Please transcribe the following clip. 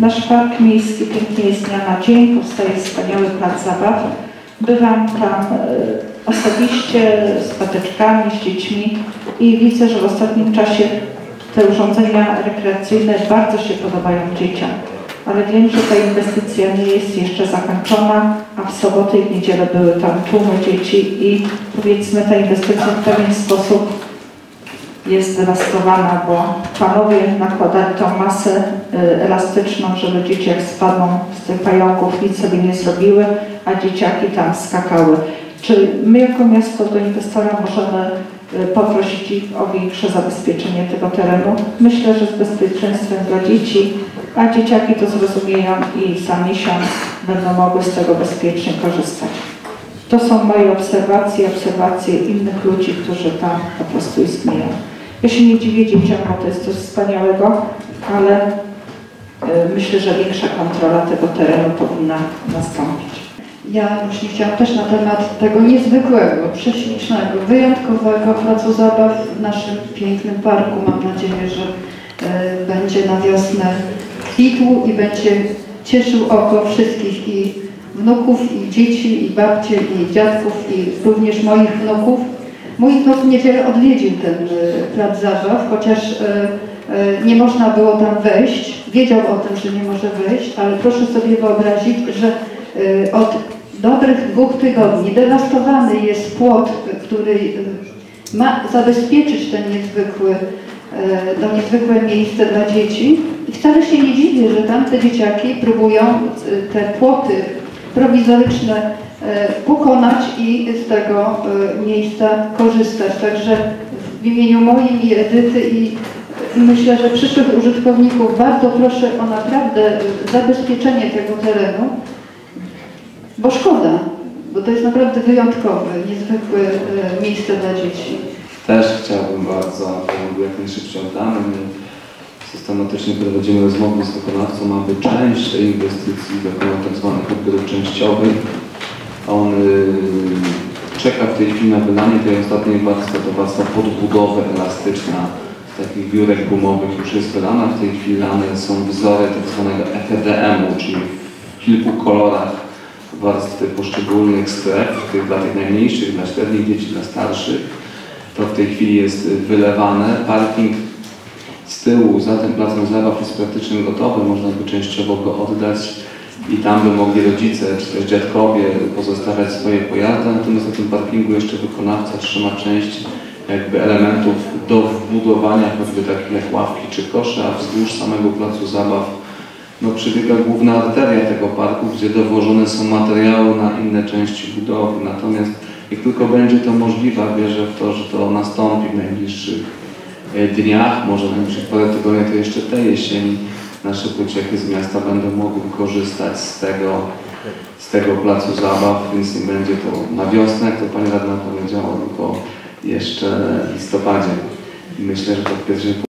Nasz park miejski pięknie jest dnia na dzień, powstaje wspaniały plac zabaw. Bywam tam osobiście z patyczkami, z dziećmi i widzę, że w ostatnim czasie te urządzenia rekreacyjne bardzo się podobają dzieciom. Ale wiem, że ta inwestycja nie jest jeszcze zakończona, a w sobotę i w niedzielę były tam tłumy dzieci i powiedzmy ta inwestycja w pewien sposób jest dewastowana, bo panowie nakładali tą masę elastyczną, żeby dzieci jak spadną z tych pająków nic sobie nie zrobiły, a dzieciaki tam skakały. Czy my jako miasto do inwestora możemy poprosić ich o większe zabezpieczenie tego terenu? Myślę, że z bezpieczeństwem dla dzieci, a dzieciaki to zrozumieją i za miesiąc będą mogły z tego bezpiecznie korzystać. To są moje obserwacje innych ludzi, którzy tam po prostu istnieją. Ja się nie dziwię dzieciom, bo to jest coś wspaniałego, ale myślę, że większa kontrola tego terenu powinna nastąpić. Ja właśnie chciałam też na temat tego niezwykłego, prześlicznego, wyjątkowego placu zabaw w naszym pięknym parku. Mam nadzieję, że będzie na wiosnę kwitł i będzie cieszył oko wszystkich i wnuków, i dzieci, i babci, i dziadków, i również moich wnuków. Mój wnuk w niedzielę odwiedził ten plac zabaw, chociaż nie można było tam wejść. Wiedział o tym, że nie może wejść, ale proszę sobie wyobrazić, że od dobrych 2 tygodni dewastowany jest płot, który ma zabezpieczyć to niezwykłe miejsce dla dzieci. I wcale się nie dziwię, że tamte dzieciaki próbują te płoty prowizoryczne pokonać i z tego miejsca korzystać. Także w imieniu moim i Edyty i myślę, że przyszłych użytkowników bardzo proszę o naprawdę zabezpieczenie tego terenu. Bo szkoda, bo to jest naprawdę wyjątkowe, niezwykłe miejsce dla dzieci. Też chciałbym bardzo, aby jak najszybciej oddamy. Systematycznie prowadzimy rozmowy z wykonawcą, aby część tej inwestycji dokonał tzw. odbiór częściowy. On czeka w tej chwili na wydanie tej ostatniej warstwy, to warstwa podbudowy elastyczna. Takich biurek gumowych już jest wydana. W tej chwili są wzory tzw. FDM-u, czyli w kilku kolorach warstwy poszczególnych stref, dla tych najmniejszych, dla średnich dzieci, dla starszych. To w tej chwili jest wylewane. Parking z tyłu za tym placem zabaw jest praktycznie gotowy, można by częściowo go oddać i tam by mogli rodzice czy też dziadkowie pozostawiać swoje pojazdy, natomiast na tym parkingu jeszcze wykonawca trzyma część jakby elementów do wbudowania, choćby takich jak ławki czy kosze, a wzdłuż samego placu zabaw przebiega główna arteria tego parku, gdzie dowożone są materiały na inne części budowy. Natomiast jak tylko będzie to możliwe, wierzę w to, że to nastąpi w najbliższych dniach, może w najbliższych parę tygodni, to jeszcze tej jesieni nasze pociechy z miasta będą mogły korzystać z tego placu zabaw, więc nie będzie to na wiosnę, jak to Pani Radna powiedziała, tylko jeszcze w listopadzie. I myślę, że to w pierwszej